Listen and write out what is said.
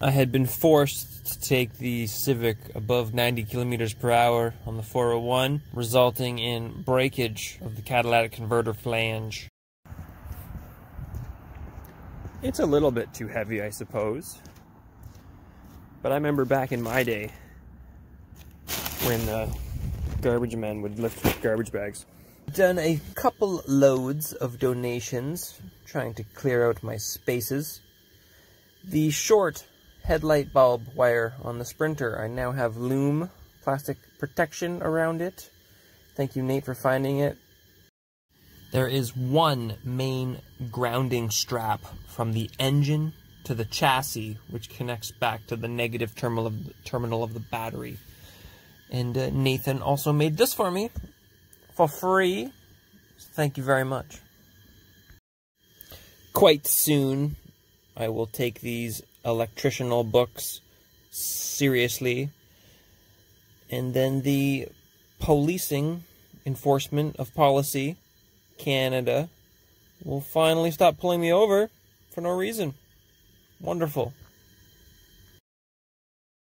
I had been forced to take the Civic above 90 kilometers per hour on the 401, resulting in breakage of the catalytic converter flange. It's a little bit too heavy, I suppose. But I remember back in my day when the garbage men would lift garbage bags. Done a couple loads of donations, trying to clear out my spaces. The short headlight bulb wire on the Sprinter, I now have Loom plastic protection around it. Thank you, Nate, for finding it. There is one main grounding strap from the engine to the chassis, which connects back to the negative terminal of the battery. And Nathan also made this for me for free. Thank you very much. Quite soon, I will take these electricianal books seriously. And then the policing enforcement of policy, Canada, will finally stop pulling me over for no reason. Wonderful.